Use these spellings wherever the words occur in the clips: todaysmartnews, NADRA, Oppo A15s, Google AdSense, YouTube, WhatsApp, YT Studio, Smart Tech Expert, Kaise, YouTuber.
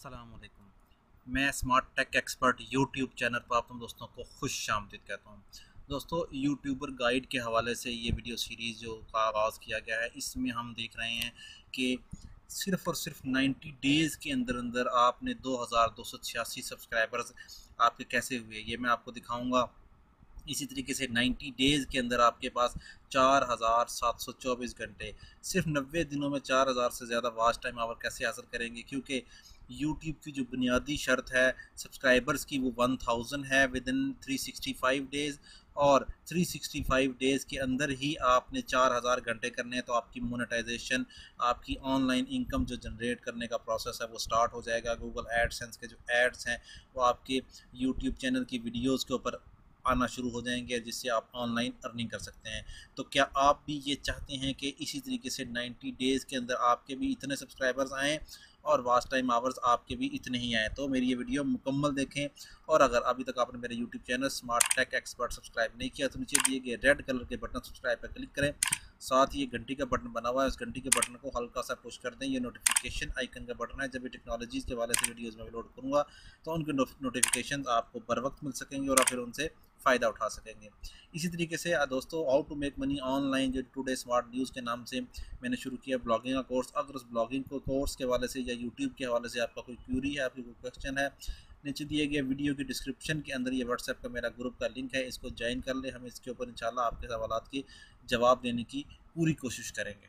अस्सलामुअलैकुम, मैं smart tech expert YouTube channel पर आप तुम दोस्तों को खुश आमदीद कहता हूँ। दोस्तों, यूट्यूबर गाइड के हवाले से ये वीडियो सीरीज़ जो का आगाज़ किया गया है, इसमें हम देख रहे हैं कि सिर्फ़ और सिर्फ 90 डेज़ के अंदर अंदर आपने 2286 सब्सक्राइबर्स आपके कैसे हुए, ये मैं आपको दिखाऊँगा। इसी तरीके से 90 डेज़ के अंदर आपके पास 4724 घंटे, सिर्फ 90 दिनों में 4000 से ज़्यादा वाच टाइम आवर कैसे हासिल करेंगे, क्योंकि YouTube की जो बुनियादी शर्त है सब्सक्राइबर्स की वो 1000 है विदिन 365 डेज़, और 365 डेज़ के अंदर ही आपने 4000 घंटे करने हैं। तो आपकी मोनेटाइजेशन, आपकी ऑनलाइन इनकम जो जनरेट करने का प्रोसेस है वो स्टार्ट हो जाएगा। गूगल एडसेंस के जो एड्स हैं वो आपके यूट्यूब चैनल की वीडियोज़ के ऊपर आना शुरू हो जाएंगे, जिससे आप ऑनलाइन अर्निंग कर सकते हैं। तो क्या आप भी ये चाहते हैं कि इसी तरीके से 90 डेज़ के अंदर आपके भी इतने सब्सक्राइबर्स आएँ और वाच टाइम आवर्स आपके भी इतने ही आएँ? तो मेरी ये वीडियो मुकम्मल देखें, और अगर अभी तक आपने मेरे YouTube channel smart tech expert subscribe नहीं किया तो नीचे दिए गए रेड कलर के बटन सब्सक्राइब पर क्लिक करें, साथ ही ये घंटी का बटन बना हुआ है, उस घंटी के बटन को हल्का सा पुश कर दें। ये नोटिफिकेशन आइकन का बटन है, जब भी टेक्नोलॉजीज़ के वाले से वीडियोज़ में अपलोड करूँगा तो उनके नोटिफिकेशन आपको बर वक्त मिल सकेंगे और आप फिर उनसे फ़ायदा उठा सकेंगे। इसी तरीके से दोस्तों, how to make money online जो टुडे स्मार्ट न्यूज़ के नाम से मैंने शुरू किया ब्लॉगिंग का कोर्स, अगर उस ब्लॉगिंग को कोर्स के हवाले से या यूट्यूब के हवाले से आपका कोई क्यूरी है, आपकी कोई क्वेश्चन है, नीचे दिए गए वीडियो की डिस्क्रिप्शन के अंदर ये व्हाट्सएप का मेरा ग्रुप का लिंक है, इसको ज्वाइन कर लें। हम इसके ऊपर इंशाल्लाह आपके सवालात के जवाब देने की पूरी कोशिश करेंगे।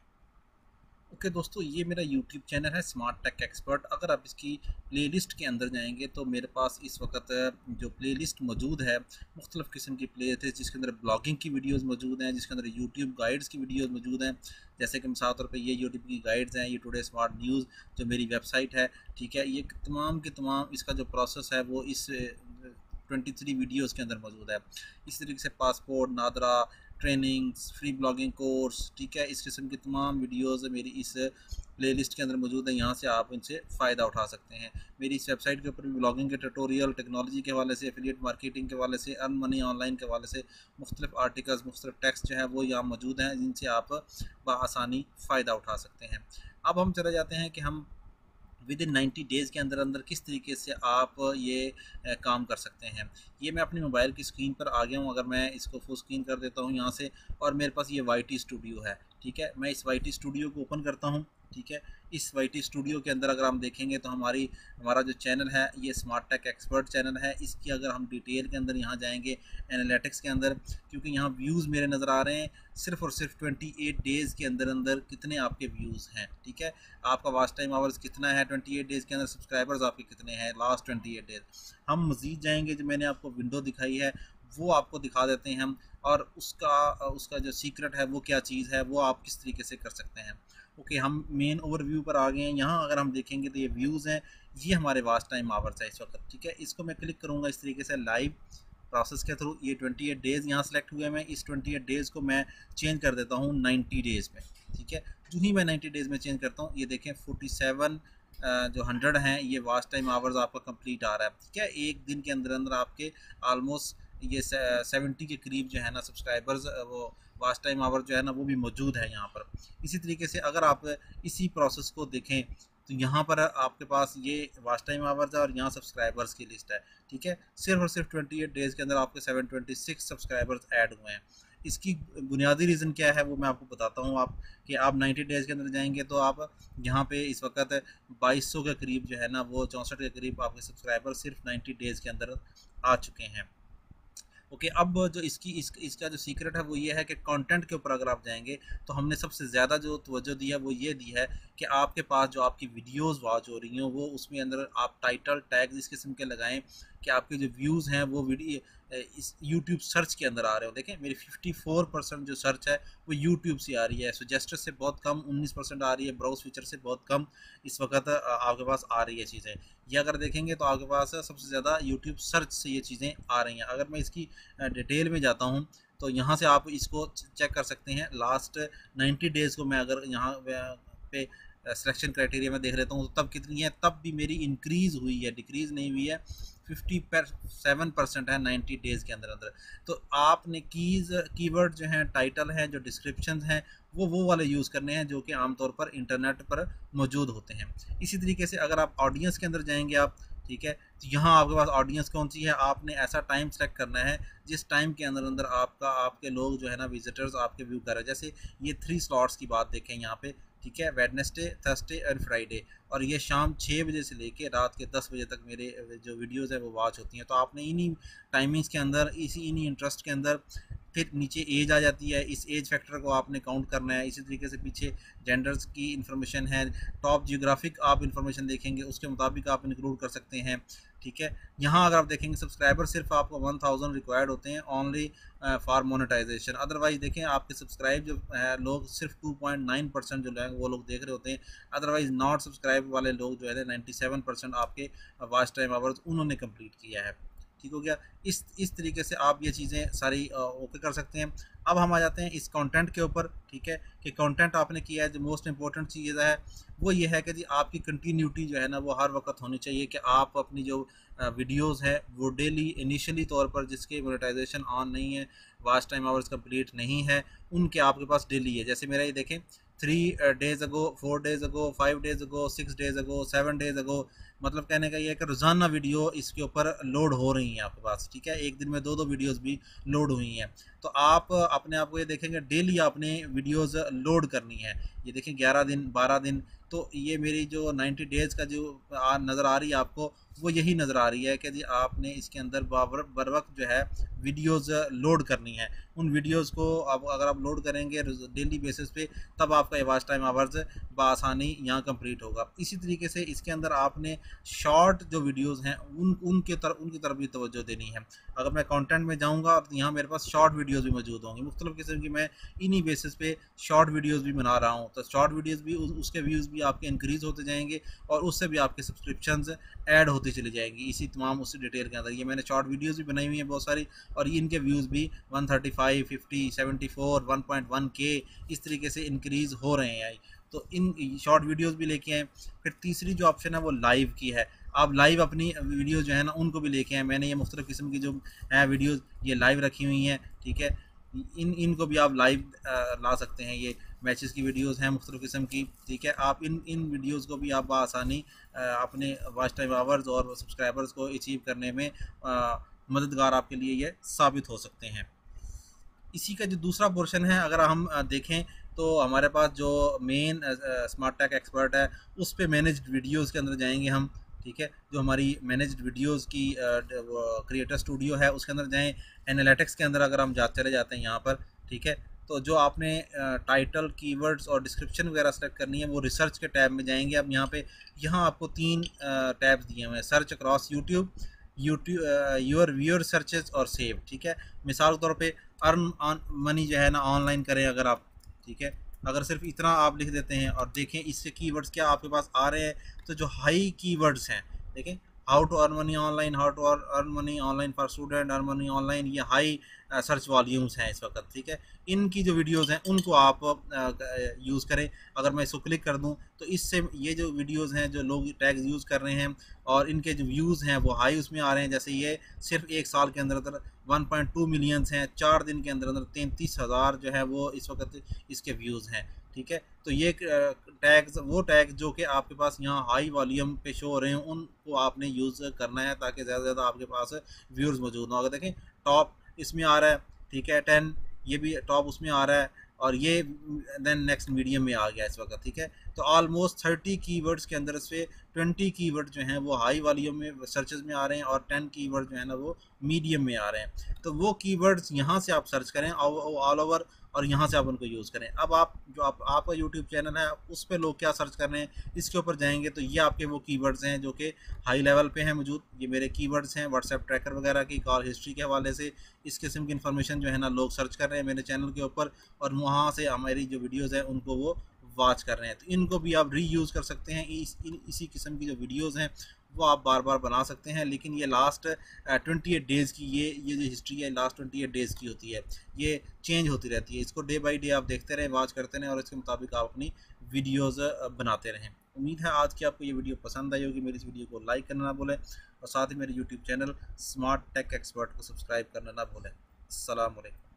ओके दोस्तों, ये मेरा यूट्यूब चैनल है स्मार्ट टेक एक्सपर्ट। अगर आप इसकी प्लेलिस्ट के अंदर जाएंगे तो मेरे पास इस वक्त जो प्लेलिस्ट मौजूद है मुख्तलिफ़ किस्म की प्लेलिस्ट, जिसके अंदर ब्लॉगिंग की वीडियोस मौजूद हैं, जिसके अंदर यूट्यूब गाइड्स की वीडियोस मौजूद हैं, जैसे कि मिसाल तौर पर ये यूट्यूब की गाइड्स हैं, ये टुडे स्मार्ट न्यूज़ जो मेरी वेबसाइट है, ठीक है, ये तमाम के तमाम इसका जो प्रोसेस है वो इस 23 वीडियोज़ के अंदर मौजूद है। इस तरीके से passport, NADRA trainings, free blogging course, ठीक है, इस किस्म की तमाम वीडियोस मेरी इस प्लेलिस्ट के अंदर मौजूद है, यहाँ से आप इनसे फ़ायदा उठा सकते हैं। मेरी इस वेबसाइट के ऊपर भी ब्लॉगिंग के ट्यूटोरियल, टेक्नोलॉजी के हवाले से, एफिलिएट मार्केटिंग के हवाले से, अर्न मनी ऑनलाइन के हवाले से मुख्तलिफ आर्टिकल्स, मुख्तलिफ टेक्स्ट जो है वो यहाँ मौजूद हैं, जिनसे आप बआसानी फ़ायदा उठा सकते हैं। अब हम चले जाते हैं कि हम विद इन 90 डेज़ के अंदर अंदर किस तरीके से आप ये काम कर सकते हैं। ये मैं अपने मोबाइल की स्क्रीन पर आ गया हूँ, अगर मैं इसको फुल स्क्रीन कर देता हूँ यहाँ से, और मेरे पास ये YT स्टूडियो है, ठीक है, मैं इस YT स्टूडियो को ओपन करता हूँ, ठीक है। इस YT स्टूडियो के अंदर अगर हम देखेंगे तो हमारा जो चैनल है ये स्मार्ट टेक एक्सपर्ट चैनल है। इसकी अगर हम डिटेल के अंदर यहाँ जाएंगे एनालिटिक्स के अंदर, क्योंकि यहाँ व्यूज़ मेरे नज़र आ रहे हैं सिर्फ़ और सिर्फ 28 डेज़ के अंदर अंदर कितने आपके व्यूज़ हैं, ठीक है, आपका वाच टाइम आवर्स कितना है 28 डेज़ के अंदर, सब्सक्राइबर्स आपके कितने हैं लास्ट 28 डेज़। हम मज़ीद जाएँगे, जो मैंने आपको विंडो दिखाई है वो आपको दिखा देते हैं हम, और उसका जो सीक्रेट है वो क्या चीज़ है, वो आप किस तरीके से कर सकते हैं। ओके, हम मेन ओवरव्यू पर आ गए हैं, यहाँ अगर हम देखेंगे तो ये व्यूज़ हैं, ये हमारे वाच टाइम आवर्स है इस वक्त, ठीक है। इसको मैं क्लिक करूँगा इस तरीके से लाइव प्रोसेस के थ्रू, ये 28 डेज़ यहाँ सेलेक्ट हुए हैं। मैं इस 28 डेज़ को मैं चेंज कर देता हूँ 90 डेज़ में, ठीक है, जो ही मैं 90 डेज़ में चेंज करता हूँ, ये देखें 47 जो 100 हैं ये वाच टाइम आवर्स आपका कंप्लीट आ रहा है, ठीक है। एक दिन के अंदर अंदर आपके आलमोस्ट ये 70 के करीब जो है ना सब्सक्राइबर्स, वो वाच टाइम आवर जो है ना वो भी मौजूद है यहाँ पर। इसी तरीके से अगर आप इसी प्रोसेस को देखें तो यहाँ पर आपके पास ये वाच टाइम आवर्स है और यहाँ सब्सक्राइबर्स की लिस्ट है, ठीक है। सिर्फ और सिर्फ 28 डेज़ के अंदर आपके 726 सब्सक्राइबर्स ऐड हुए हैं। इसकी बुनियादी रीज़न क्या है वो मैं आपको बताता हूँ, आप कि आप 90 डेज़ के अंदर जाएंगे तो आप यहाँ पे इस वक्त 2200 के करीब जो है ना वो 64 के करीब आपके सब्सक्राइबर सिर्फ 90 डेज़ के अंदर आ चुके हैं। ओके, अब जो इसका जो सीक्रेट है वो ये है कि कंटेंट के ऊपर अगर आप जाएंगे तो हमने सबसे ज़्यादा जो तवज्जो दी है वो ये दी है कि आपके पास जो आपकी वीडियोस वाच हो रही हों वो उसमें अंदर आप टाइटल टैग इस किस्म के लगाएं कि आपके जो व्यूज़ हैं वो वीडियो इस यूट्यूब सर्च के अंदर आ रहे हो। देखें, मेरी 54% जो सर्च है वो यूट्यूब से आ रही है, सजेस्टर से बहुत कम 19% आ रही है, ब्राउज फीचर से बहुत कम इस वक्त आपके पास आ रही है चीज़ें। ये अगर देखेंगे तो आपके पास सबसे ज़्यादा यूट्यूब सर्च से ये चीज़ें आ रही हैं। अगर मैं इसकी डिटेल में जाता हूँ तो यहाँ से आप इसको चेक कर सकते हैं, लास्ट 90 डेज़ को मैं अगर यहाँ पे सिलेक्शन क्राइटेरिया में देख लेता हूँ तो तब कितनी है, तब भी मेरी इंक्रीज़ हुई है, डिक्रीज़ नहीं हुई है, 57% है 90 डेज़ के अंदर अंदर। तो आपने कीवर्ड जो हैं, टाइटल हैं, जो डिस्क्रिप्शन हैं, वो वाले यूज़ करने हैं जो कि आमतौर पर इंटरनेट पर मौजूद होते हैं। इसी तरीके से अगर आप ऑडियंस के अंदर जाएंगे आप, ठीक है, तो यहाँ आपके पास ऑडियंस कौन सी है, आपने ऐसा टाइम सेलेक्ट करना है जिस टाइम के अंदर अंदर आपके लोग जो है ना, विजिटर्स आपके व्यू कर रहे हैं। जैसे ये 3 स्लॉट्स की बात देखें यहाँ पे, ठीक है, वेडनेसडे, थर्सडे और फ्राइडे, और ये शाम 6 बजे से लेके रात के 10 बजे तक मेरे जो वीडियोस हैं वो वॉच होती हैं। तो आपने इन्हीं टाइमिंग्स के अंदर, इसी इन्हीं इंटरेस्ट के अंदर, फिर नीचे एज आ जाती है, इस एज फैक्टर को आपने काउंट करना है। इसी तरीके से पीछे जेंडर्स की इन्फॉर्मेशन है, टॉप जियोग्राफिक आप इन्फॉर्मेशन देखेंगे उसके मुताबिक आप इंक्लूड कर सकते हैं, ठीक है। यहाँ अगर आप देखेंगे सब्सक्राइबर सिर्फ आपको 1000 रिक्वायर्ड होते हैं ओनली फॉर मोनेटाइजेशन, अदरवाइज देखें आपके सब्सक्राइब जो लोग सिर्फ 2.9% जो लोग वो लोग देख रहे होते हैं, अदरवाइज नॉट सब्सक्राइब वाले लोग जो है 97% आपके वॉच टाइम आवर्स उन्होंने कंप्लीट किया है, ठीक हो गया। इस तरीके से आप ये चीज़ें सारी ओके कर सकते हैं। अब हम आ जाते हैं इस कंटेंट के ऊपर, ठीक है, कि कंटेंट आपने किया है, जो मोस्ट इंपॉर्टेंट चीज़ है वो ये है कि जी आपकी कंटिन्यूटी जो है ना वो हर वक्त होनी चाहिए, कि आप अपनी जो वीडियोस है वो डेली इनिशियली तौर पर जिसके मोनेटाइजेशन ऑन नहीं है, वॉच टाइम आवर्स कंप्लीट नहीं है, उनके आपके पास डेली है। जैसे मेरा ये देखें 3 days ago, 4 days ago, 5 days ago, 6 days ago, 7 days ago, मतलब कहने का ये है कि रोज़ाना वीडियो इसके ऊपर लोड हो रही हैं आपके पास, ठीक है। एक दिन में 2-2 वीडियोस भी लोड हुई हैं। तो आप अपने आप को ये देखेंगे डेली आपने वीडियोस लोड करनी है। ये देखें 11 दिन, 12 दिन, तो ये मेरी जो 90 डेज़ का जो नज़र आ रही है आपको, वो यही नज़र आ रही है कि जी आपने इसके अंदर बर वक्त जो है वीडियोस लोड करनी है। उन वीडियोस को आप अगर आप लोड करेंगे डेली बेसिस पे, तब आपका ये वॉच टाइम आवर्स बआसानी यहाँ कंप्लीट होगा। इसी तरीके से इसके अंदर आपने शॉर्ट जो वीडियोस हैं उनकी तरफ भी तवज्जो देनी है। अगर मैं कंटेंट में जाऊँगा तो यहाँ मेरे पास शॉर्ट वीडियोज़ भी मौजूद होंगी, मुख्तलिफ़ किस्म की। मैं इन्हीं बेसिस पे शॉर्ट वीडियोज़ भी बना रहा हूँ, तो शॉर्ट वीडियोज़ भी उसके व्यूज़ भी आपके इंक्रीज़ होते जाएंगे और उससे भी आपके सब्सक्रिप्शन ऐड होती चली जाएगी। इसी तमाम उसी डिटेल के अंदर ये मैंने शॉर्ट वीडियोज़ भी बनाई हुई हैं बहुत सारी, और इनके व्यूज़ भी 135, 50, 74, 1.1K इस तरीके से इंक्रीज़ हो रहे हैं। तो इन शॉर्ट वीडियोज़ भी लेके आएँ। फिर तीसरी जो ऑप्शन है वो लाइव की है। आप लाइव अपनी वीडियो जो है ना उनको भी लेके आएँ। मैंने ये मुख्तलिफ़ किस्म की जो है वीडियोज़ ये लाइव रखी हुई हैं, ठीक है, इनको भी आप लाइव ला सकते हैं। ये मैचेस की वीडियोस हैं मुख्तलिफ़ किस्म की, ठीक है। आप इन वीडियोस को भी आप आसानी अपने वॉच टाइम आवर्स और सब्सक्राइबर्स को अचीव करने में मददगार आपके लिए ये साबित हो सकते हैं। इसी का जो दूसरा पोर्शन है, अगर हम देखें तो हमारे पास जो मेन स्मार्ट टेक एक्सपर्ट है उस पर मैनेज्ड वीडियोस के अंदर जाएंगे हम, ठीक है। जो हमारी मैनेज्ड वीडियोस की क्रिएटर स्टूडियो है उसके अंदर जाएं। एनालिटिक्स के अंदर अगर हम चले जाते हैं यहाँ पर, ठीक है, तो जो आपने टाइटल, कीवर्ड्स और डिस्क्रिप्शन वगैरह सेलेक्ट करनी है वो रिसर्च के टैब में जाएंगे। अब यहाँ आपको 3 टैब्स दिए हुए हैं, search across YouTube, your viewer searches और सेव, ठीक है। मिसाल के तौर पर अर्न ऑन मनी जो है ना ऑनलाइन करें अगर आप, ठीक है, अगर सिर्फ इतना आप लिख देते हैं और देखें इससे कीवर्ड्स क्या आपके पास आ रहे हैं, तो जो हाई कीवर्ड्स हैं, देखें how to earn money online, how to earn money online for student, earn money online, ये हाई सर्च वॉल्यूम्स हैं इस वक्त, ठीक है। इनकी जो वीडियोस हैं उनको आप यूज़ करें। अगर मैं इसको क्लिक कर दूं तो इससे ये जो वीडियोस हैं जो लोग टैग्स यूज़ कर रहे हैं और इनके जो व्यूज़ हैं वो हाई उसमें आ रहे हैं। जैसे ये सिर्फ एक साल के अंदर अंदर 1.2 मिलियंस हैं, 4 दिन के अंदर अंदर 33,000 जो है वो इस वक्त इसके व्यूज़ हैं, ठीक है। तो ये टैग्स, वो टैग जो कि आपके पास यहाँ हाई वॉल्यूम पे शो हो रहे हैं, उनको आपने यूज़ करना है ताकि ज़्यादा से ज़्यादा आपके पास व्यूअर्स मौजूद हों। अगर देखें टॉप इसमें आ रहा है, ठीक है, 10, ये भी टॉप उसमें आ रहा है, और ये देन नेक्स्ट मीडियम में आ गया इस वक्त, ठीक है। तो ऑलमोस्ट 30 कीवर्ड्स के अंदर से 20 कीवर्ड जो हैं वो हाई वॉल्यूम में सर्चेज में आ रहे हैं और 10 कीवर्ड जो है ना वो मीडियम में आ रहे हैं। तो वो कीवर्ड्स यहाँ से आप सर्च करें ऑल ओवर और यहाँ से आप उनको यूज़ करें। अब आप जो आपका यूट्यूब चैनल है उस पर लोग क्या सर्च कर रहे हैं इसके ऊपर जाएंगे, तो ये आपके वो कीवर्ड्स हैं जो कि हाई लेवल पे हैं मौजूद। ये मेरे कीवर्ड्स हैं व्हाट्सएप ट्रैकर वगैरह की कॉल हिस्ट्री के हवाले से, इस किस्म की इन्फॉर्मेशन जो है ना लोग सर्च कर रहे हैं मेरे चैनल के ऊपर और वहाँ से हमारी जो वीडियोज़ हैं उनको वो वॉच कर रहे हैं। तो इनको भी आप रीयूज़ कर सकते हैं। इसी किस्म की जो वीडियोस हैं वो आप बार बार बना सकते हैं। लेकिन ये लास्ट 28 डेज़ की ये जो हिस्ट्री है लास्ट 28 डेज़ की होती है, ये चेंज होती रहती है। इसको डे बाय डे आप देखते रहें, वॉच करते रहें और इसके मुताबिक आप अपनी वीडियोस बनाते रहें। उम्मीद है आज की आपको ये वीडियो पसंद आई होगी। मेरी इस वीडियो को लाइक करना ना भूलें और साथ ही मेरे YouTube channel smart tech expert को सब्सक्राइब करना ना भूलें। अस्सलाम वालेकुम।